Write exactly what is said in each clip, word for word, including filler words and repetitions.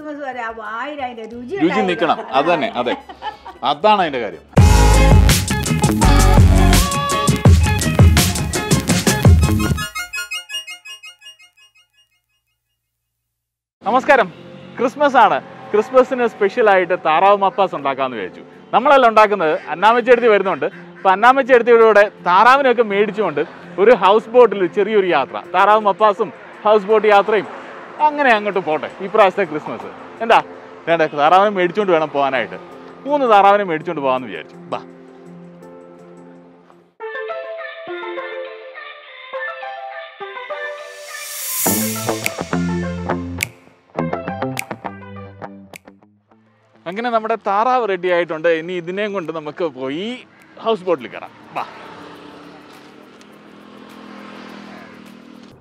Customers വരെ ആ വായിൽ അതിന്റെ രുചി രുചി നിൽക്കണം. അത് തന്നെ, അതെ, അതാണ് അതിന്റെ കാര്യം. നമസ്കാരം. ക്രിസ്മസ് ആണ്. ക്രിസ്മസിന് സ്പെഷ്യലായിട്ട് താറാവ് മപ്പാസ് ഉണ്ടാക്കാമെന്ന് വിചാരിച്ചു. നമ്മളല്ല ഉണ്ടാക്കുന്നത്, അന്നാമച്ചേടുത്തി വരുന്നുണ്ട്. അപ്പോൾ അന്നാമച്ചേടുത്തിയുടെ താറാവിനെയൊക്കെ മേടിച്ചുകൊണ്ട് ഒരു ഹൗസ് ബോട്ടിൽ ചെറിയൊരു യാത്ര, താറാവ് മപ്പാസും ഹൗസ് ബോട്ട് യാത്രയും അങ്ങനെ അങ്ങോട്ട് പോട്ടെ. ഈ പ്രാവശ്യത്തെ ക്രിസ്മസ് എന്താ വേണ്ട, താറാവിനെ മേടിച്ചുകൊണ്ട് വേണം പോകാനായിട്ട്. മൂന്ന് താറാവിനെ മേടിച്ചുകൊണ്ട് പോകാമെന്ന് വിചാരിച്ചു. ബാ, അങ്ങനെ നമ്മുടെ താറാവ് റെഡി ആയിട്ടുണ്ട്. ഇനി ഇതിനെയും കൊണ്ട് നമുക്ക് പോയി ഹൗസ് ബോട്ടിൽ കയറാം. വാ,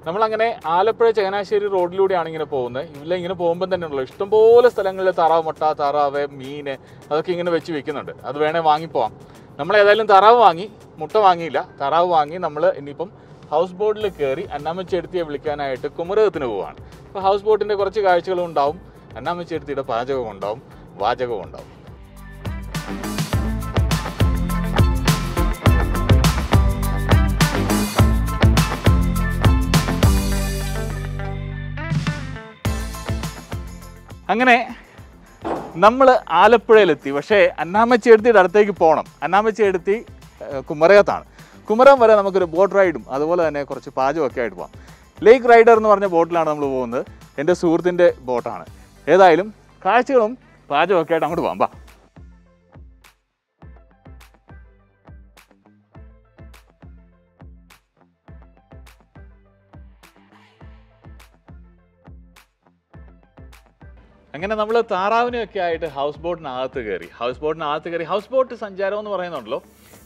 നമ്മളങ്ങനെ ആലപ്പുഴ ചങ്ങനാശ്ശേരി റോഡിലൂടെയാണ് ഇങ്ങനെ പോകുന്നത്. ഇവിടെ ഇങ്ങനെ പോകുമ്പോൾ തന്നെ ഉള്ളൂ ഇഷ്ടംപോലെ സ്ഥലങ്ങളിൽ താറാവ് മുട്ട, താറാവ് മീൻ അതൊക്കെ ഇങ്ങനെ വെച്ച് വെക്കുന്നുണ്ട്. അത് വേണേൽ വാങ്ങിപ്പോവാം. നമ്മളേതായാലും താറാവ് വാങ്ങി, മുട്ട വാങ്ങിയില്ല. താറാവ് വാങ്ങി നമ്മൾ ഇനിയിപ്പം ഹൗസ് ബോട്ടിൽ കയറി അന്നാമച്ചേടുത്തിയെ വിളിക്കാനായിട്ട് കുമരകത്തിന് പോവുകയാണ്. അപ്പോൾ ഹൗസ് ബോട്ടിൻ്റെ കുറച്ച് കാഴ്ചകളും ഉണ്ടാവും, അന്നാമച്ചേടുത്തിയുടെ പാചകം ഉണ്ടാവും, വാചകവും ഉണ്ടാവും. അങ്ങനെ നമ്മൾ ആലപ്പുഴയിലെത്തി. പക്ഷേ അന്നാമച്ചേടുത്തിയുടെ അടുത്തേക്ക് പോകണം. അന്നാമച്ചേടുത്തി കുമരകത്താണ്. കുമരകം വരെ നമുക്കൊരു ബോട്ട് റൈഡും അതുപോലെ തന്നെ കുറച്ച് പാചകമൊക്കെ ആയിട്ട് പോകാം. ലേക്ക് റൈഡർ എന്ന് പറഞ്ഞ ബോട്ടിലാണ് നമ്മൾ പോകുന്നത്. എൻ്റെ സുഹൃത്തിൻ്റെ ബോട്ടാണ്. ഏതായാലും കാഴ്ചകളും പാചകമൊക്കെ ആയിട്ട് അങ്ങോട്ട് പോകാം. വാ, അങ്ങനെ നമ്മൾ താറാവിനെയൊക്കെ ആയിട്ട് ഹൗസ് ബോട്ടിനകത്ത് കയറി. ഹൗസ് ബോട്ടിനകത്ത് കയറി ഹൗസ് ബോട്ട് സഞ്ചാരം എന്ന് പറയുന്നുണ്ടല്ലോ.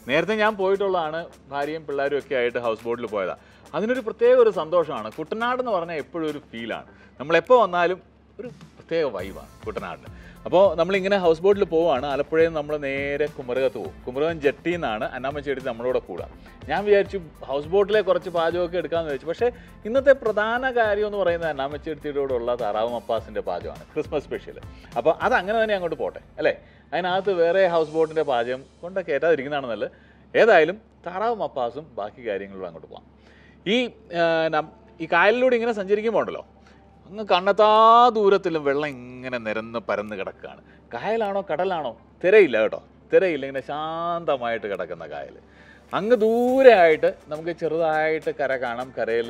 നേരത്തെ ഞാൻ പോയിട്ടുള്ളതാണ്, ഭാര്യയും പിള്ളേരും ഒക്കെ ആയിട്ട് ഹൗസ് ബോട്ടിൽ പോയതാണ്. അതിനൊരു പ്രത്യേക ഒരു സന്തോഷമാണ്. കുട്ടനാട് എന്ന് പറഞ്ഞാൽ എപ്പോഴും ഒരു ഫീലാണ്. നമ്മളെപ്പോൾ വന്നാലും ഒരു പ്രത്യേക വൈബാണ് കുട്ടനാടിന്. അപ്പോൾ നമ്മളിങ്ങനെ ഹൗസ് ബോട്ടിൽ പോവുകയാണ്. ആലപ്പുഴയിൽ നിന്ന് നമ്മൾ നേരെ കുമരകത്ത് പോകും. കുമരകം ജെട്ടിയിൽ നിന്നാണ് അന്നാമച്ചേടുത്തി നമ്മളോട് കൂടാം. ഞാൻ വിചാരിച്ചു ഹൗസ് ബോട്ടിലെ കുറച്ച് പാചകമൊക്കെ എടുക്കാമെന്ന് വിചാരിച്ചു. പക്ഷേ ഇന്നത്തെ പ്രധാന കാര്യം എന്ന് പറയുന്നത് അന്നാമച്ചേടുത്തിയോടുള്ള താറാവ് മപ്പാസിൻ്റെ പാചകമാണ്, ക്രിസ്മസ് സ്പെഷ്യൽ. അപ്പോൾ അതങ്ങനെ തന്നെ അങ്ങോട്ട് പോട്ടെ അല്ലേ. അതിനകത്ത് വേറെ ഹൗസ് ബോട്ടിൻ്റെ പാചകം കൊണ്ടൊക്കെ ഏറ്റാതിരിക്കുന്നതാണ് നല്ലത്. ഏതായാലും താറാവ് മപ്പാസും ബാക്കി കാര്യങ്ങളും അങ്ങോട്ട് പോകാം. ഈ ഈ കായലിലൂടെ ഇങ്ങനെ സഞ്ചരിക്കുമ്പോൾ ഉണ്ടല്ലോ, അങ്ങ് കണ്ണെത്താ ദൂരത്തിലും വെള്ളം ഇങ്ങനെ നിരന്ന് പരന്ന് കിടക്കുകയാണ്. കായലാണോ കടലാണോ തിരയില്ല കേട്ടോ, തിരയില്ല, ഇങ്ങനെ ശാന്തമായിട്ട് കിടക്കുന്ന കായൽ. അങ്ങ് ദൂരെയായിട്ട് നമുക്ക് ചെറുതായിട്ട് കര കാണാം. കരയിൽ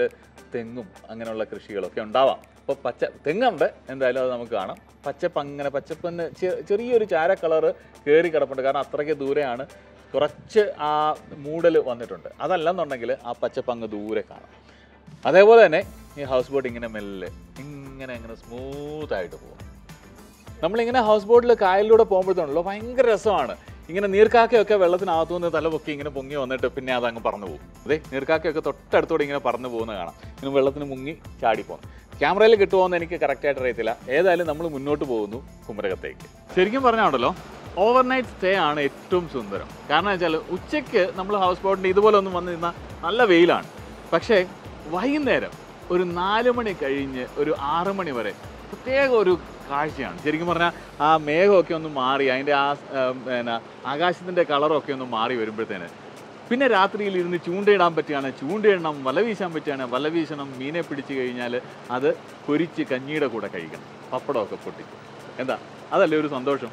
തെങ്ങും അങ്ങനെയുള്ള കൃഷികളൊക്കെ ഉണ്ടാവാം. അപ്പോൾ പച്ച തെങ്ങുണ്ട് എന്തായാലും, അത് നമുക്ക് കാണാം. പച്ചപ്പ് അങ്ങനെ പച്ചപ്പിന് ചെറിയൊരു ചാര കളറ് കയറി കിടപ്പുണ്ട്. കാരണം അത്രയ്ക്ക് ദൂരെയാണ്, കുറച്ച് ആ മൂടൽ വന്നിട്ടുണ്ട്. അതല്ലെന്നുണ്ടെങ്കിൽ ആ പച്ചപ്പ് അങ്ങ് ദൂരെ കാണാം. അതേപോലെ തന്നെ ഈ ഹൗസ് ബോട്ട് ഇങ്ങനെ മെല്ലെ ഇങ്ങനെ ഇങ്ങനെ സ്മൂത്തായിട്ട് പോകും. നമ്മളിങ്ങനെ ഹൗസ് ബോട്ടിൽ കായലിലൂടെ പോകുമ്പോഴത്തേണല്ലോ ഭയങ്കര രസമാണ്. ഇങ്ങനെ നീർക്കാക്കയൊക്കെ വെള്ളത്തിനകത്തു നിന്ന് തല പൊക്കി ഇങ്ങനെ പൊങ്ങി വന്നിട്ട് പിന്നെ അതങ്ങ് പറന്നു പോകും. അതെ, നീർക്കാക്കയൊക്കെ തൊട്ടടുത്തോടെ ഇങ്ങനെ പറന്നു പോകുന്ന കാണാം. ഇങ്ങനെ വെള്ളത്തിന് മുങ്ങി ചാടിപ്പോകും. ക്യാമറയിൽ കിട്ടുമോയെന്ന് എനിക്ക് കറക്റ്റായിട്ട് അറിയത്തില്ല. ഏതായാലും നമ്മൾ മുന്നോട്ട് പോകുന്നു കുമരകത്തേക്ക്. ശരിക്കും പറഞ്ഞാണല്ലോ ഓവർനൈറ്റ് സ്റ്റേ ആണ് ഏറ്റവും സുന്ദരം. കാരണം വെച്ചാൽ ഉച്ചയ്ക്ക് നമ്മൾ ഹൗസ് ബോട്ടിൻ്റെ ഇതുപോലെ ഒന്നും വന്നു നിന്നാൽ നല്ല വെയിലാണ്. പക്ഷേ വൈകുന്നേരം ഒരു നാല് മണി കഴിഞ്ഞ് ഒരു ആറ് മണി വരെ പ്രത്യേക ഒരു കാഴ്ചയാണ്. ശരിക്കും പറഞ്ഞാൽ ആ മേഘമൊക്കെ ഒന്ന് മാറി, അതിൻ്റെ ആ പിന്നെ ആകാശത്തിൻ്റെ കളറൊക്കെ ഒന്ന് മാറി വരുമ്പോഴത്തേന് പിന്നെ രാത്രിയിൽ ഇരുന്ന് ചൂണ്ടയിടാൻ പറ്റുകയാണ്, ചൂണ്ടയിടണം. വല വീശാൻ പറ്റുകയാണ്, വല വീശണം. മീനെ പിടിച്ച് കഴിഞ്ഞാൽ അത് പൊരിച്ച് കഞ്ഞിയുടെ കൂടെ കഴിക്കണം, പപ്പടമൊക്കെ പൊട്ടിക്കും. എന്താ അതല്ലേ ഒരു സന്തോഷം.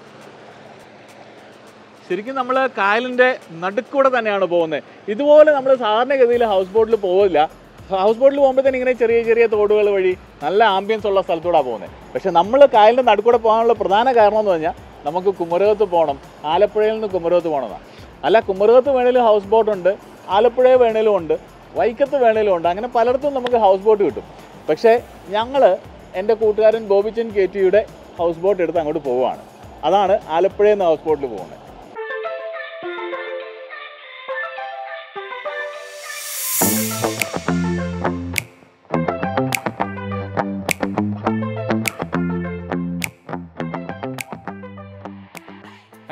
ശരിക്കും നമ്മൾ കായലിൻ്റെ നടുക്കൂടെ തന്നെയാണ് പോകുന്നത്. ഇതുപോലെ നമ്മൾ സാധാരണഗതിയിൽ ഹൗസ് ബോട്ടിൽ പോകില്ല. ഹൗസ് ബോട്ടിൽ പോകുമ്പോഴത്തേന് ഇങ്ങനെ ചെറിയ ചെറിയ തോടുകൾ വഴി നല്ല ആംബിയൻസ് ഉള്ള സ്ഥലത്തൂടാണ് പോകുന്നത്. പക്ഷേ നമ്മൾ കായലിൻ്റെ നടുക്കൂടെ പോകാനുള്ള പ്രധാന കാരണം എന്ന് പറഞ്ഞാൽ നമുക്ക് കുമരകത്ത് പോകണം, ആലപ്പുഴയിൽ നിന്ന് കുമരകത്ത് പോകണമെന്നാണ്. അല്ല, കുമരകത്ത് വേണേലും ഹൗസ് ബോട്ടുണ്ട്, ആലപ്പുഴ വേണേലും ഉണ്ട്, വൈക്കത്ത് വേണേലും ഉണ്ട്. അങ്ങനെ പലയിടത്തും നമുക്ക് ഹൗസ് ബോട്ട് കിട്ടും. പക്ഷേ ഞങ്ങൾ എൻ്റെ കൂട്ടുകാരൻ ബോബിച്ചൻ കേറ്റിയുടെ ഹൗസ് ബോട്ട് എടുത്ത് അങ്ങോട്ട് പോവുകയാണ്. അതാണ് ആലപ്പുഴയിൽ നിന്ന് ഹൗസ് ബോട്ടിൽ പോകുന്നത്.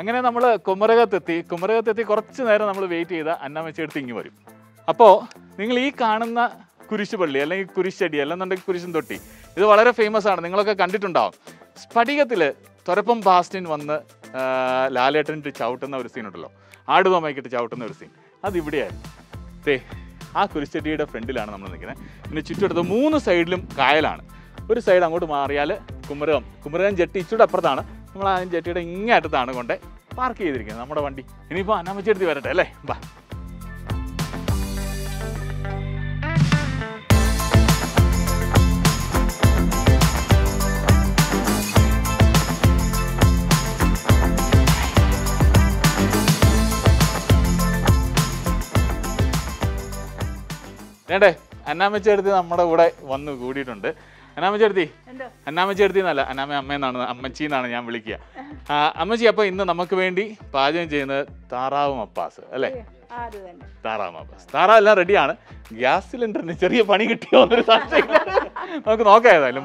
അങ്ങനെ നമ്മൾ കുമരകത്തെത്തി. കുമരകത്തെത്തി കുറച്ച് നേരം നമ്മൾ വെയിറ്റ് ചെയ്താൽ അന്നാമച്ചേടുത്തി ഇങ്ങ് വരും. അപ്പോൾ നിങ്ങൾ ഈ കാണുന്ന കുരിശുപള്ളി അല്ലെങ്കിൽ കുരിശടി അല്ലെന്നുണ്ടെങ്കിൽ കുരിശും തൊട്ടി, ഇത് വളരെ ഫേമസ് ആണ്, നിങ്ങളൊക്കെ കണ്ടിട്ടുണ്ടാവും. Spadigatile, Thorapam Bastin won the Laletan to Chowton or Sinodolo. Adoma make it Chowton or Sin. That's the video. Say, I could sit here a friendly land on the Gana. In a chit the moon side limb Kailan. Put side on to Mariale, Kumaram, Kumaran jetty, Chuda Pradana, Kumaran jetty at the Anagonda. Park either again, number one. Anyone, I'm a jetty at L. Anamateur, the mother would I want to good it on the Anamajerdi Anamajer Dinala, Anamana, Amachina, and Yamblikia. Amajiapa in the Namakavendi, Pajan Jena, Tara Mapas, Ale Tara Mapas. Tara La Radiana, gas cylinder, nature, funny on the subject. Okay,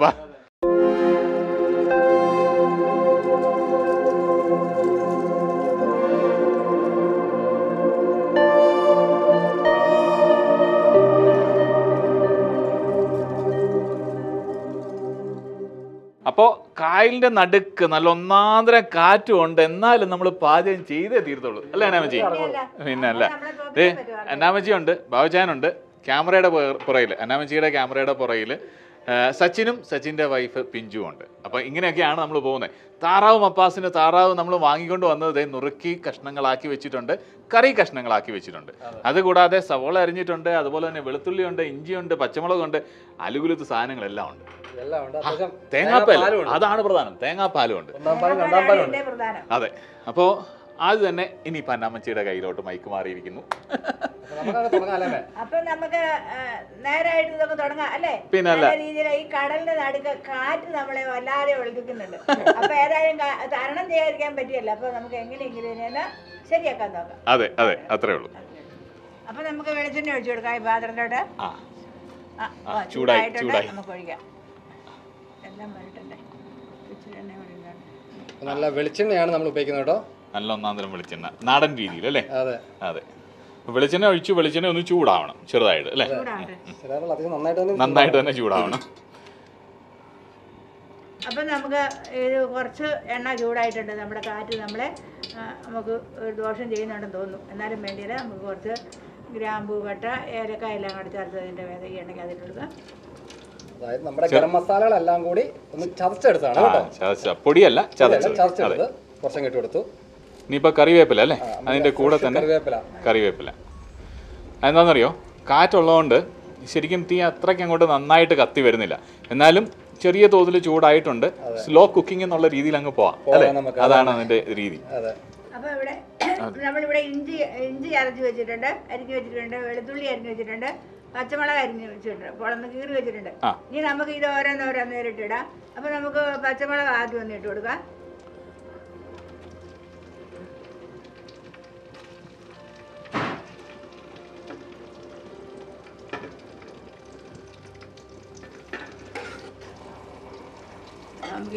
so, Kyle and Nadak and Alonandra cartoon, then Nile and number Paz and Cheese, the Lanamaji. Anamaji under Baujan under Camera Porale, Anamaji Camera Porale, Sachinum, Sachinda wife Pinju under. Upon Inganakan, Amlobone, Tara, Mapas in a Tara, Namu Wangigondo under, then Nurki, Kashnangalaki, which it under, Kari Kashnangalaki, which it under. Other good are there, Savola in it under, Adabola and Velatuli under, Inji under, Pachamala under, Alugulu to sign and Leland. Tanga Palund, Ada Palan, Tanga Palund. Other. Apo, as an Inipanamachida Gairo to my Kumari Vigino. Upon Namaka Nara to the Kodanga Ale, Pinala, either a cardinal and a card, Namala, or Dukin. A parent, the Arana there can be a leper, Namaka, Seriacana. Other, other, other. Upon Namaka, Junior Jurgai, Badra Lada. Ah, ah, Chudai, Chudai. നല്ല വെളിച്ചെണ്ണയാണ് നമ്മൾ ഉപയോഗിക്കുന്നത് ട്ടോ നല്ല ഒന്നാന്തരം വെളിച്ചെണ്ണ നാടൻ രീതിയിൽ അല്ലേ അതെ അതെ വെളിച്ചെണ്ണ ഒഴിച്ച് വെളിച്ചെണ്ണ ഒന്ന് ചൂടാവണം ചെറുതായിട്ട് അല്ലേ ചെറുതായിട്ട് അധികം നന്നായിട്ട് തന്നെ നന്നായിട്ട് തന്നെ ചൂടാവണം അപ്പോൾ നമുക്ക് ഇത് കുറച്ച് എണ്ണ ചൂടായിട്ടുണ്ട് നമ്മുടെ കാറ്റ് നമ്മളെ നമുക്ക് ദോഷം ചെയ്യുന്നുണ്ടെന്ന് തോന്നുന്നു എന്നാലും വേണ്ടില്ല നമുക്ക് കുറച്ച് ഗ്രാമ്പൂ വട്ട ഏലക്ക എല്ലാം കൂടി ചേർത്ത് അതിന്റെ വേദ എണ്ണയ്ക്ക് അതിട്ടിടുക അതായത് നമ്മുടെ ഗരം മസാലകളെല്ലാം കൂടി ഒന്ന് ചതച്ചെടുത്താണ് കേട്ടോ ചതച്ച പൊടിയല്ല ചതച്ചെടുത്ത് കുറച്ചങ്ങ് ഇട്ട് കൊടുത്തു ഇനി ഇപ്പോ കറിവേപ്പില അല്ലേ അതിന്റെ കൂടെ തന്നെ കറിവേപ്പില കറിവേപ്പില എന്താണെന്ന് അറിയോ കാറ്റുള്ളതുകൊണ്ട് ശരിക്കും തീ അത്രയ്ക്ക് അങ്ങോട്ട് നന്നായിട്ട് കത്തി വരുന്നില്ല എന്നാലും ചെറിയ തോതിൽ ചൂടായിട്ടുണ്ട് സ്ലോ കുക്കിംഗ് എന്നുള്ള രീതിയിൽ അങ്ങ് പോവാം അല്ലേ അതാണ് അതിന്റെ രീതി അതെ അപ്പോൾ ഇവിടെ നമ്മൾ ഇവിടെ ഇഞ്ചി ഇഞ്ചി അരഞ്ഞു വെച്ചിട്ടുണ്ട് അരിഞ്ഞു വെച്ചിട്ടുണ്ട് വെളുത്തുള്ളി അരിഞ്ഞു വെച്ചിട്ടുണ്ട് പച്ചമുളക് അരിഞ്ഞു വെച്ചിട്ടുണ്ട് പൊളന്ന് കീറി വെച്ചിട്ടുണ്ട് ഇനി നമുക്ക് ഇത് ഓരോന്നോരോന്ന് ഇട്ടിടാം അപ്പൊ നമുക്ക് പച്ചമുളക് ആദ്യം ഒന്ന് ഇട്ട് കൊടുക്കാം നമുക്ക്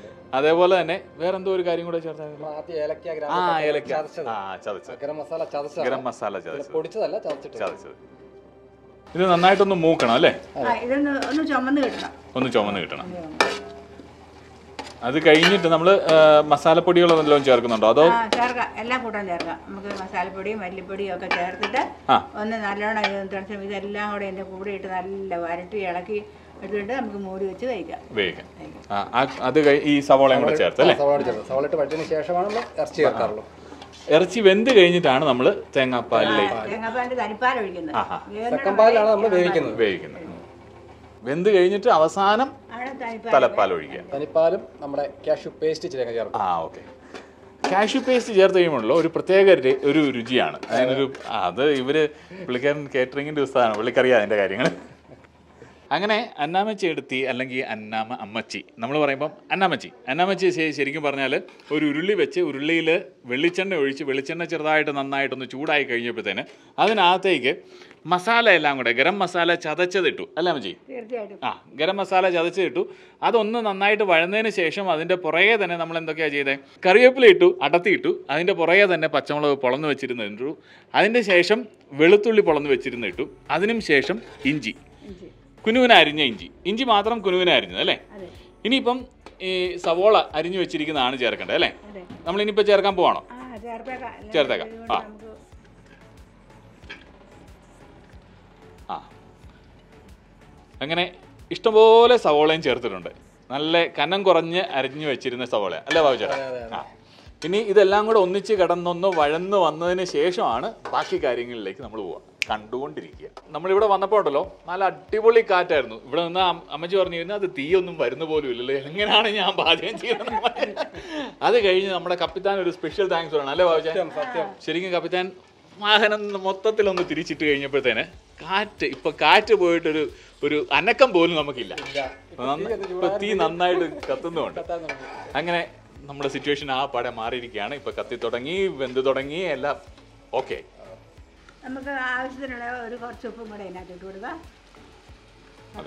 അതേപോലെ തന്നെ വേറെന്തോ ഒരു കാര്യം കൂടെ ചേർത്തായിരുന്നു ആ ഏലക്ക ആ ചതച്ചത് ഗരം മസാല ചതച്ചത് ഗരം മസാല ചതച്ചത് പൊടിച്ചതല്ല ചതച്ചത് ഇത് നന്നായിട്ടൊന്ന് മൂക്കണം അല്ലേ ഒന്ന് ചുമന്ന് കിട്ടണം ഒന്ന് ചുമന്ന് കിട്ടണം അത് കഴിഞ്ഞിട്ട് നമ്മൾ മസാലപ്പൊടികളോ എന്തെങ്കിലും ചേർക്കുന്നുണ്ടോ അതോ ചേർക്കാം എല്ലാ കൂട്ടം ചേർക്കാം നമുക്ക് മസാലപ്പൊടിയും മല്ലിപ്പൊടിയും ഒക്കെ ചേർത്തിട്ട് ഒന്ന് നല്ലോണം ഇതെന്താണെന്ന് ഇതെല്ലാം കൂടെ എൻ്റെ കൂടെ ഇട്ട് നല്ല വരട്ടി ഇളക്കി എടുത്തിട്ട് നമുക്ക് മൂടി വെച്ച് വേവിക്കാം വേവിക്കാം അത് ഈ സവാളയും കൂടെ ചേർത്ത് അല്ലേ സവാള ചേർത്ത് സവാള ഇട്ട് വഴറ്റിയതിന് ശേഷമാണ് നമ്മൾ ഇറച്ചി ചേർക്കാറുള്ളൂ ഇറച്ചി വെന്ത് കഴിഞ്ഞിട്ടാണ് നമ്മൾ തേങ്ങാപ്പാലിലേക്ക് തേങ്ങാപ്പാലിന്റെ തരിപ്പാൽ ഒഴിക്കുന്നത് തേങ്ങാപ്പാലാണ് നമ്മൾ വേവിക്കുന്നത് വേവിക്കുന്നത് വെന്ത് കഴിഞ്ഞിട്ട് അവസാനം തലപ്പാൽ ഒഴിക്കുക തലപ്പാലും നമ്മുടെ കാഷ്യൂ പേസ്റ്റ് ചേർക്കുക ചേർക്കുക ആ ഓക്കേ കാഷ്യൂ പേസ്റ്റ് ചേർത്ത് കഴിയുമ്പോൾ ഒരു പ്രത്യേക ഒരു രുചിയാണ് അതിനൊരു അത് ഇവര് പുള്ളിക്കാരൻ കേറ്ററിംഗിന്റെ ഉസ്താദാണ് പുള്ളിക്കറിയാം അതിന്റെ കാര്യങ്ങൾ Angane, Annama Chetti, Alangi, Annama Amachi. Namalaram, Annamachi. Annamachi says, Sherikim Barnale, or Rulivache, Ulila, Velichan, Rich, Velichan, Chardite, and the night on the Chudai Kayapatene. Other than Masala Languda, Garam Masala Chadachetu, Alamaji. Ah, Garam Masala Chadachetu. Adon the night of Varane Session, Adinda Porea than Namalanda Kaja, Kariaplitu, Atatitu, Adinda Porea than a Pachamolo Polano Chidinandru, Adinda Session, Velutuli Polano Chidinatu, Adinim Session, Inji. Kunuan Arinji. Inji Matram Kunuan Arinale. Inipum a Savola Arinu Chirikan Anajarkandale. Namalinipa Jarkampono. Jardaga. Ah. Angane Istobole Savola and Chertunda. Nale Kanan Goranja Arinu Chirina Savola. Alavaja. Ini either language only Chicatan no Vadano, one in a station, Baki carrying in Lake Namlu. Can't do it. Number one portalo, Mala Tivoli Carter, Brana, Amateur Nina, the tea on the Varnabo, hanging out in Yamba. Other guys, number Capitan with special thanks for an Alava, sharing a Capitan, Mahan Motatil on the Tirichi to any pretender. Cart, if a cart word to Anakam Bol Namakilla. Patin unnight Catan. I'm going to situation up at a Maricana, if a Catitangi, Vendotangi, and love. Okay. I am going to ask you to do that. I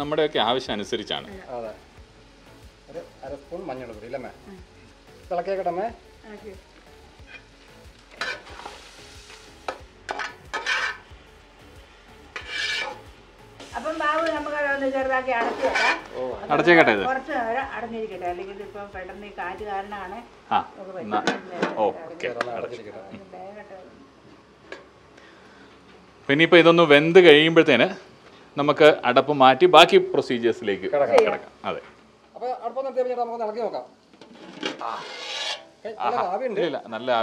am going to ask you to do that. I am going to ask you to do that. Ah, no. Okay. When you pay the when the game, but then, Namaka Adapomati, Baki procedures like no.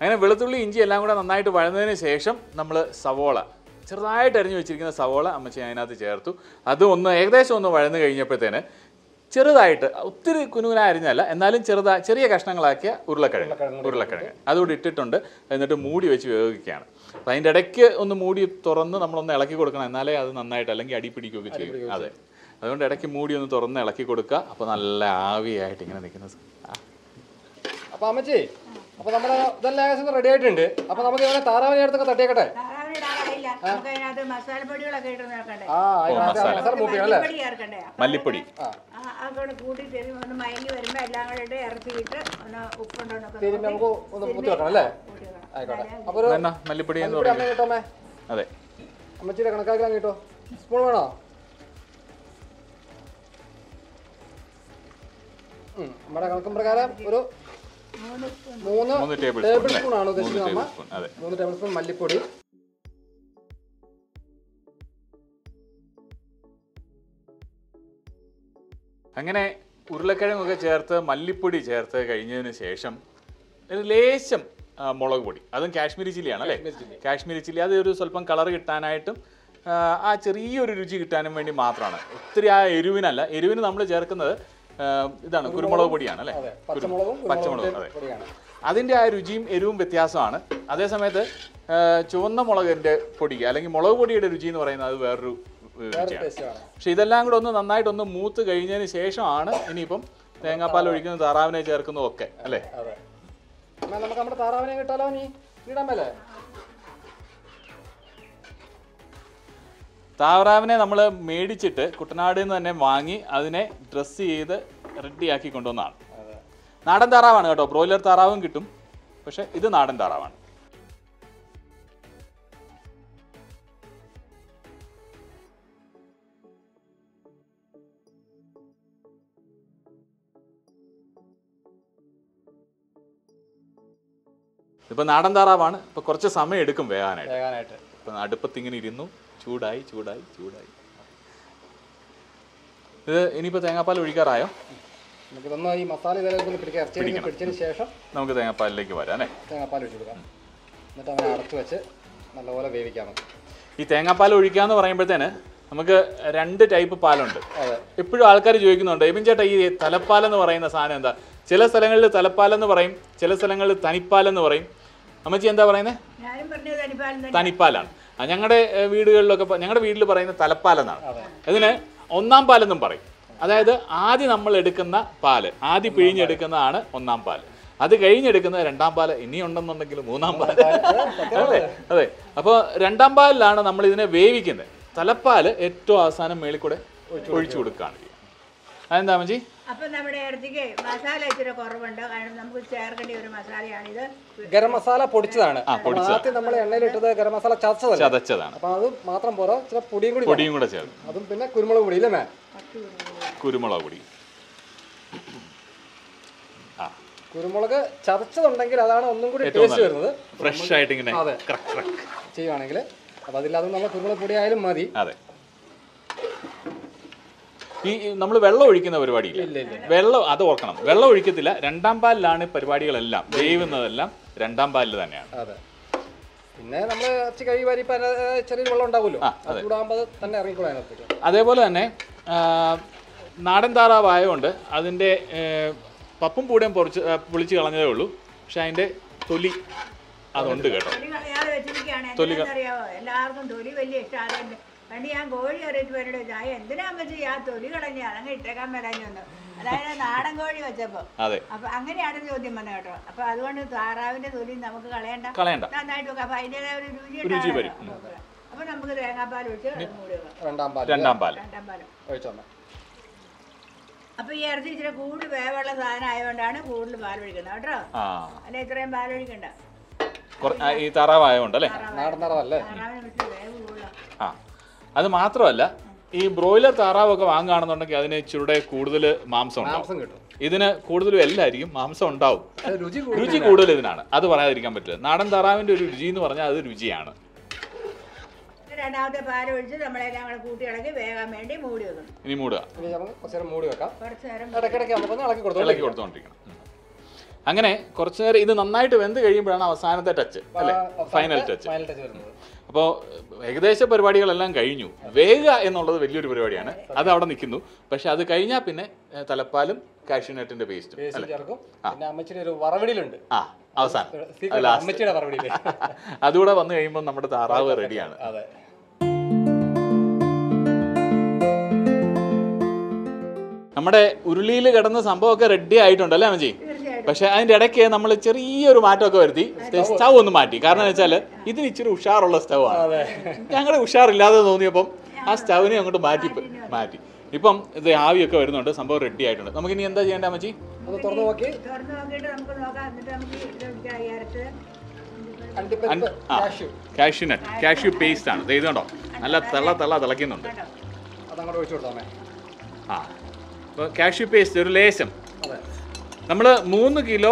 And a relatively injured language on the night of Valentine's Session, number Savola. Right, and you chicken Savola, Amachina the chair too. Ado on the eggs on the Valentine Pretene. Cheradite, Utri Kununa Arinella, and Alan Cherada, Cheria Castanlaca, Urlacan, Urlacan. Ado did it under, and that a moody which you can. Find a deck on the moody Toronto number on the Alaki Gorkan and Nala other than night Alangi Adipitico with you. I don't attack a moody on the Toronto Alaki Gorka upon a lavi acting and a mechanism. Apamachi. Upon the last of the radiated, upon the Tara, take it. Ah, I have a Malipudi. I'm going to put it in my air theatre on a Uponda. I got a Malipudi and Rotome. I'm a chicken. I'm going to go. One tablespoon. One tablespoon. One tablespoon. Mallipodi. Angane Urlakadanga Chertha, Mallipodi Chertha, Gainian Sesham, Relation Molog Body. Other than Kashmiri chili, Kashmiri chili, other Sulpan color get tan item. Ah, Cheri or Ruji Tanamani Matrana. Tria Iruinala, Iruin number Jerkana. ഇതാണ് കുരുമുളക് പൊടിയാണ് അല്ലേ പച്ചമുളക് അതെ അതിന്റെ ആ രുചിയും എരിവും വ്യത്യാസമാണ് അതേ സമയത്ത് ചുവന്ന മുളകിന്റെ പൊടി അല്ലെങ്കിൽ മുളക് പൊടിയുടെ രുചി എന്ന് പറയുന്നത് അത് വേറൊരു രുചിയാണ് പക്ഷേ ഇതെല്ലാം കൂടി ഒന്ന് നന്നായിട്ട് ഒന്ന് മൂത്ത് കഴിഞ്ഞതിന് ശേഷമാണ് ഇനിയിപ്പം തേങ്ങാപ്പാൽ ഒഴിക്കുന്ന താറാവിനെ ചേർക്കുന്നത് ഒക്കെ അല്ലേ അതെ നമുക്ക് നമ്മുടെ താറാവിനെ കിട്ടാലോ നീ ഇടാമല്ലേ താറാവിനെ നമ്മൾ മേടിച്ചിട്ട് കുട്ടനാടിൽ നിന്ന് തന്നെ വാങ്ങി അതിനെ ഡ്രസ് ചെയ്ത് റെഡിയാക്കി കൊണ്ടുവന്നാണ്. നാടൻ താറാവാണ് കേട്ടോ ബ്രോയിലർ താറാവും കിട്ടും. പക്ഷേ ഇത് നാടൻ താറാവാണ്. ഇപ്പം നാടൻ താറാവാണ്, ഇപ്പം കുറച്ച് സമയം എടുക്കും വേകാനായിട്ട്. വേകാനായിട്ട് ഇപ്പം അടുപ്പത്തിങ്ങനെ ഇരുന്നു ചൂടായി ചൂടായി ചൂടായി. ഇത് ഇനിയിപ്പോൾ തേങ്ങാപ്പാൽ ഒഴിക്കാറായോ? നമുക്ക് ഈ മസാല പിടിച്ചതിന് ശേഷം നമുക്ക് തേങ്ങാപ്പാലിലേക്ക് വരാം അല്ലേ. തേങ്ങാപ്പാൽ ഒഴിച്ചു കൊടുക്കാം, എന്നിട്ട് അങ്ങനെ അടച്ചു വെച്ച് നല്ലപോലെ വേവിക്കാം. ഈ തേങ്ങാപ്പാൽ ഒഴിക്കാന്ന് പറയുമ്പോഴത്തേന് നമുക്ക് രണ്ട് ടൈപ്പ് പാലുണ്ട്. എപ്പോഴും ആൾക്കാർ ചോദിക്കുന്നുണ്ട്, എബിൻ ചേട്ടാ ഈ തലപ്പാലെന്ന് പറയുന്ന സാധനം എന്താ? ചില സ്ഥലങ്ങളിൽ തലപ്പാലെന്ന് പറയും, ചില സ്ഥലങ്ങളിൽ തനിപ്പാലെന്ന് പറയും. അമ്മച്ചി എന്താ പറയുന്നത്? തനിപ്പാലാണ്. ഞങ്ങളുടെ വീടുകളിലൊക്കെ ഞങ്ങളുടെ വീട്ടിൽ പറയുന്ന തലപ്പാലെന്നാണ്. അതിന് ഒന്നാം പാലെന്നും പറയും. അതായത് ആദ്യം നമ്മൾ എടുക്കുന്ന പാല്, ആദ്യം പിഴിഞ്ഞെടുക്കുന്നതാണ് ഒന്നാം പാല്. അത് കഴിഞ്ഞെടുക്കുന്ന രണ്ടാം പാല്, ഇനി ഉണ്ടെന്നുണ്ടെങ്കിൽ മൂന്നാം പാല്. അതെ അതെ. അപ്പോൾ രണ്ടാം പാലിലാണ് നമ്മൾ ഇതിനെ വേവിക്കുന്നത്. തലപ്പാല് ഏറ്റവും അവസാനം മേളിൽ കൂടെ ഒഴിച്ചു കൊടുക്കുകയാണ് ചെയ്യുക. അതെന്താ മജി? അപ്പൊ നമ്മുടെ ഇടത്തേക്ക് മസാല ഇച്ചിരി കുറവുണ്ട്, കാരണം നമുക്ക് ചേർക്കേണ്ട ഒരു മസാലയാണിത്. ഗരം മസാല പൊടിച്ചതാണ്, നമ്മൾ എണ്ണയിലിട്ടത് ഗരം മസാല ചതച്ചതാണ്. അപ്പൊ അത് മാത്രം പോരാ, ചില പൊടിയും കൂടി പൊടിയും കൂടെ ചേർക്കും. അതും പിന്നെ കുരുമുളക് പൊടി ഇല്ലേ? കുരുമുളക് പൊടി, കുരുമുളക് ചതച്ചതുണ്ടെങ്കിൽ അതാണ് ഒന്നും കൂടി ടേസ്റ്റ് വരുന്നത്. ഫ്രഷ് ആയിട്ട് ഇങ്ങനെ ചെയ്യുവാണെങ്കിൽ അപ്പൊ അതില്ലാതെ നമ്മൾ കുരുമുളക് പൊടി ആയാലും മതി. അതെ. ഈ നമ്മൾ വെള്ളം ഒഴിക്കുന്ന പരിപാടിയില്ല. വെള്ളം അത് ഓർക്കണം, വെള്ളം ഒഴിക്കത്തില്ല. രണ്ടാം പാലിലാണ് പരിപാടികളെല്ലാം വേവുന്നതെല്ലാം രണ്ടാം പാലിൽ തന്നെയാണ്. അതെ. പിന്നെ നമ്മൾ കഴിയുമ്പോൾ ചെറിയ വെള്ളം ഉണ്ടാവുമല്ലോ, ചൂടാകുമ്പോൾ തന്നെ ഇറങ്ങിക്കൊള്ളാൻ. അതേപോലെ തന്നെ നാടൻ താറാവായതുകൊണ്ട് അതിൻ്റെ പപ്പും പൂടേം പൊറിച്ച് പൊളിച്ച് കളഞ്ഞതേ ഉള്ളൂ. പക്ഷെ അതിൻ്റെ തൊലി അതുണ്ട് കേട്ടോ. തൊലി എല്ലാവർക്കും തൊലി വലിയ ഇഷ്ടമാണ്. പണ്ട് ഞാൻ കോഴി അറിയിച്ചവരുടെ ചായ എന്തിനാ വെച്ച് ആ തൊലി കളഞ്ഞ് അതങ്ങ് ഇട്ടേക്കാൻ വരാഞ്ഞൊന്നും. അതായത് നാടൻ കോഴി വെച്ചപ്പോൾ അപ്പൊ അങ്ങനെയാണ് ചോദ്യം വന്നത് കേട്ടോ. അപ്പൊ അതുകൊണ്ട് താറാവിന്റെ തൊലി നമുക്ക് കളയണ്ട, നന്നായിട്ട് വെക്കാം. അപ്പൊ അതിൻ്റെതായ ഒരു രുചി. അപ്പൊ നമുക്ക് തേങ്ങാപ്പാൽ ഒഴിച്ച് രണ്ടാം പാൽ രണ്ടാം പാൽ ഒഴിച്ചോ. അപ്പൊ ഈ ഇറച്ചി ഇച്ചിരി കൂടുതൽ വേവുള്ള സാധനം ആയതുകൊണ്ടാണ് കൂടുതൽ പാൽ ഒഴിക്കുന്നത് കേട്ടോ. അല്ലെ ഇത്രയും പാൽ ഒഴിക്കണ്ട, ഈ താറാവായതുകൊണ്ടല്ലേ, നാടൻ താറാവല്ലേ. ആ അത് മാത്രമല്ല, ഈ ബ്രോയിലർ താറാവൊക്കെ വാങ്ങുകയാണെന്നുണ്ടെങ്കിൽ അതിന് ഇച്ചിരൂടെ കൂടുതൽ മാംസം ഉണ്ടാവും. ഇതിന് കൂടുതലും എല്ലായിരിക്കും മാംസം ഉണ്ടാവും. രുചി കൂടുതൽ ഇതിനാണ്, അത് പറയാതിരിക്കാൻ പറ്റില്ല. നാടൻ താറാവിന്റെ ഒരു രുചി എന്ന് പറഞ്ഞാൽ അത് രുചിയാണ്. രണ്ടാമത്തെ പാൽ ഒഴിച്ച് നമ്മളെല്ലാം കൂടെ കൂട്ടി ഇളക്കി വേകാൻ വേണ്ടി മൂടി വെക്കണം. ഇനി മൂടുക, മൂടി വെക്കാം. ഇളക്കി കൊടുത്തോണ്ടിരിക്കണം. അങ്ങനെ കുറച്ചു നേരം ഇത് നന്നായിട്ട് വെന്ത് കഴിയുമ്പോഴാണ് അവസാനത്തെ ടച്ച് അല്ലെ, ഫൈനൽ ടച്ച്. അപ്പോൾ ഏകദേശ പരിപാടികളെല്ലാം കഴിഞ്ഞു. വേഗ എന്നുള്ളത് വലിയൊരു പരിപാടിയാണ്, അത് അവിടെ നിൽക്കുന്നു. പക്ഷെ അത് കഴിഞ്ഞാൽ പിന്നെ തലപ്പാലും കാഷ്യൂനട്ടിന്റെ പേസ്റ്റും വറവടിയിലുണ്ട്. ആ അവസാനം അതുകൂടെ വന്നു കഴിയുമ്പോൾ നമ്മുടെ താറാവ് റെഡിയാണ്. നമ്മുടെ ഉരുളിയിൽ കിടന്ന സംഭവമൊക്കെ റെഡി ആയിട്ടുണ്ട് അല്ലേ അമ്മജി? പക്ഷെ അതിന്റെ ഇടയ്ക്ക് നമ്മൾ ചെറിയൊരു മാറ്റമൊക്കെ വരുത്തി സ്റ്റൗ ഒന്ന് മാറ്റി. കാരണം എന്ന് വെച്ചാൽ ഇതിന് ഇച്ചിരി ഉഷാറുള്ള സ്റ്റൗ ആണ്. ഞങ്ങളുടെ ഉഷാറില്ലാതെ തോന്നിയപ്പം ആ സ്റ്റൗവിനെ അങ്ങോട്ട് മാറ്റി മാറ്റി ഇപ്പം ഇത് ആവിയൊക്കെ വരുന്നുണ്ട്, സംഭവം റെഡി ആയിട്ടുണ്ട്. നമുക്ക് ഇനി എന്താ ചെയ്യേണ്ട അമ്മച്ചി? കാഷ്യൂ നട്ട് കാഷ്യൂ പേസ്റ്റ് ആണ് ഇത്. ഇതുണ്ടോ, നല്ല തള തള തിളയ്ക്കുന്നുണ്ട്. ആ അപ്പോൾ കാഷ്യൂ പേസ്റ്റ് ഒരു ലേശം. നമ്മൾ മൂന്ന് കിലോ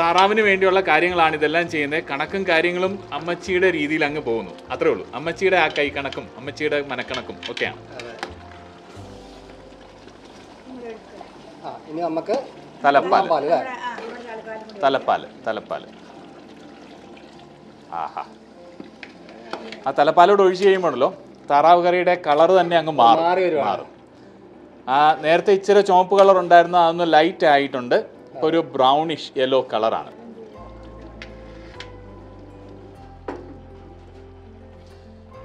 താറാവിന് വേണ്ടിയുള്ള കാര്യങ്ങളാണ് ഇതെല്ലാം ചെയ്യുന്നത്. കണക്കും കാര്യങ്ങളും അമ്മച്ചിയുടെ രീതിയിൽ അങ്ങ് പോകുന്നു, അത്രേ ഉള്ളൂ. അമ്മച്ചിയുടെ ആ കൈ കണക്കും അമ്മച്ചിയുടെ മനക്കണക്കും ഒക്കെയാണ്. ഇനി നമുക്ക് തലപ്പാൽ തലപ്പാൽ തലപ്പാൽ ആഹാ ആ തലപ്പാലോട് ഒഴിച്ച് കഴിയുമ്പോഴല്ലോ താറാവ് കറിയുടെ കളർ തന്നെ അങ്ങ് മാറും മാറും ആ നേരത്തെ ഇച്ചിരി ചുവപ്പ് കളർ ഉണ്ടായിരുന്നു, അതൊന്ന് ലൈറ്റ് ആയിട്ടുണ്ട്. ഒരു ബ്രൗണിഷ് യെല്ലോ കളറാണ്.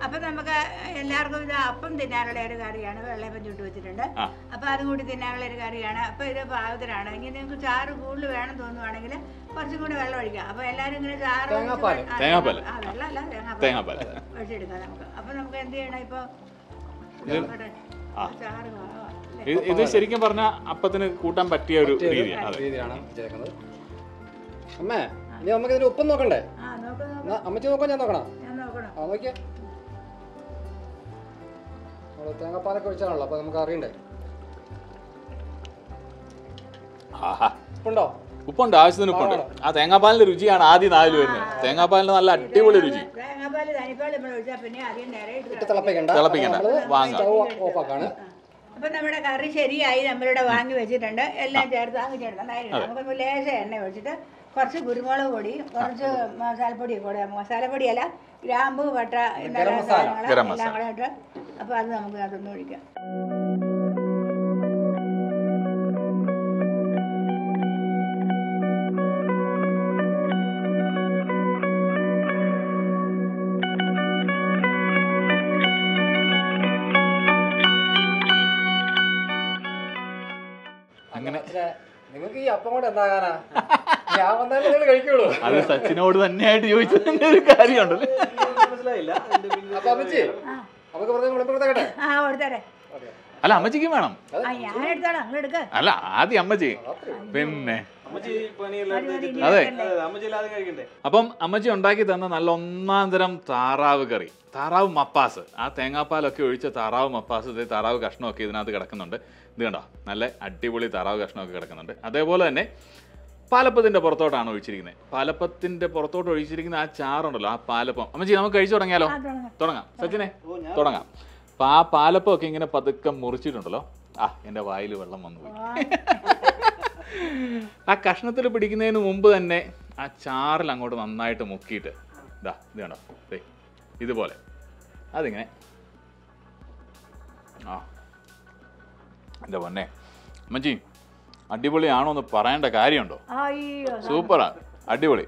അപ്പൊ നമുക്ക് എല്ലാവർക്കും ഇത് അപ്പം തിന്നാനുള്ള ഒരു കറിയാണ്. വെള്ളയപ്പം ചുട്ട് വെച്ചിട്ടുണ്ട്, അപ്പൊ അതും കൂടി തിന്നാനുള്ള ഒരു കറിയാണ്. അപ്പൊ ഇത് പാകത്തിനാണ്. ഇങ്ങനെ നിങ്ങൾക്ക് ചാറ് കൂടുതൽ വേണം തോന്നുവാണെങ്കിൽ കുറച്ചും കൂടി വെള്ളം ഒഴിക്കാം. അപ്പൊ എല്ലാവരും ഇങ്ങനെ ചാറ് വെള്ളം അല്ല തേങ്ങാപ്പാൽ ഒഴിച്ചെടുക്കാം നമുക്ക്. അപ്പൊ നമുക്ക് എന്ത് ചെയ്യണം? ഇപ്പൊ ഇത് ശരിക്കും പറഞ്ഞ അപ്പത്തിന് കൂട്ടാൻ പറ്റിയ ഒരു രീതിയാണ്. അമ്മേ ഇനി നമുക്ക് ഇതിന് ഉപ്പം നോക്കണ്ടേ? അമ്മച്ചി നോക്കാം, ഞാൻ നോക്കണോ? ആ നോക്കിയാ തേങ്ങാപ്പാലൊക്കെ ഒഴിച്ചാണല്ലോ, അപ്പൊ നമുക്ക് അറിയണ്ടേ ഉണ്ടോ? Upon Dias than upon a Tangapal Ruji and Adi Nalu. Tangapal Nala table Ruji. Telapaganda, Wanga. But I'm a carriage area, I am read a Wangi vegetanda, Ella Corso Gurumala body, Corso Masal body, Masala body, Rambu, Vatra, Garamasa, apart from Gurumurica. I'm going to be a point of Nagana. I'm not going to go. I was such an order than Ned. You carry on. Allah, Maji, madam. I had got a little girl. Allah, the Amaji. Pin Upon Amaji on Dakitan and Alonandram Taravagari. Tarav Mapasa. A Tangapala Kuricha Tarav Mapasa, the Tarav Gashnoki, another Garakananda. Dunda, Nala, at Tivoli Tarav Gashnoki Garakananda. Adebola, ne? Palapathin de Porto and Richirine. Palapathin de Porto, Richirine, a char on the lap, Palapon. Amajama Kaiso and Yellow. Toranga. Sajine? Toranga. Pa Palapa King in a Padaka Murchidundalo. Ah, in a while over Laman. A Kashnathra Pidigin in Mumba and a char langot on night to Mukita. Da, the end of it. Either ball. I think, eh? Ah, the one neck. Maji, Adiboli on the Paranda Cariondo. Ay, super. Adiboli.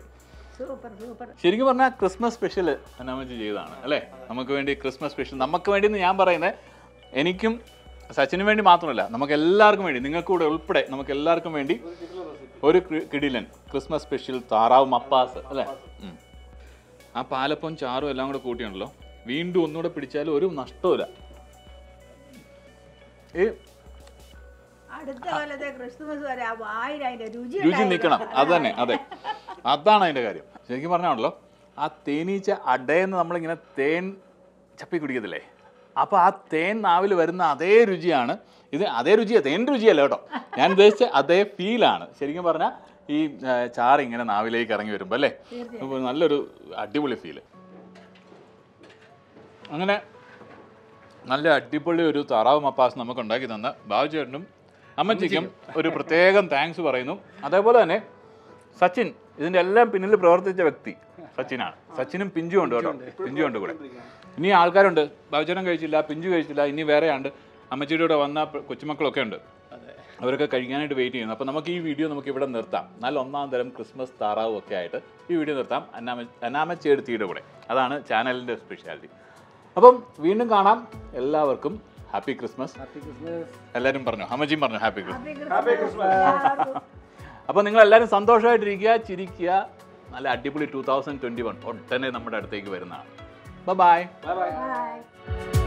Super, super. She gave a Christmas special. And I'm going to Christmas special. I'm going to the Amber. Anykim, such an event in Mathula. Namakallar comedy, Ningaku, Namakallar comedy, or a Kidilan, Christmas special, Tarav Mappas. A palapon charo along the Kotian law. We do not a pitchalo or Nastora. Eh? I did the Christmas were a wide and a Duji Nikana. Other name, other. Adana in the Gario. Shakimanalo, a tenicha, a day in the numbering in a ten chapicudile. Apa ten navil verna de Rugiana is the Aderugia, the Endrugia Loto. And they say Ade Pilan, Sherikamana, he charring in an avile carrying your ballet. A little adibly feel. I'm going to Nalla adibly to Tarama pass Namakondak on the Bajarnum. Amachim, or Protegan, thanks for Reno. Adabolane Sachin. Isn't a lamp in a property? Sachina, Sachin and Pinju and Pinju and Dora. Ni Alcar under Bajarangilla, Pinjuilla, anywhere under Amachidovana, Kuchima Clocanda. America Karigan at waiting. Upon a key video, the Mokiva Nerta. Nalona, their Christmas Tara, Okata, you video Nerta, an amateur theatre. Adana, channel specialty. Upon Vinagana, Ella Verkum, Happy Christmas. Happy Christmas. Aladdin Perno, Hamajimar, Happy Christmas. Happy Christmas. Upon England, let us Santosha, Riga, Chirikia, Aladipoli two thousand twenty-one, or ten numbered at the Bye bye. Bye bye.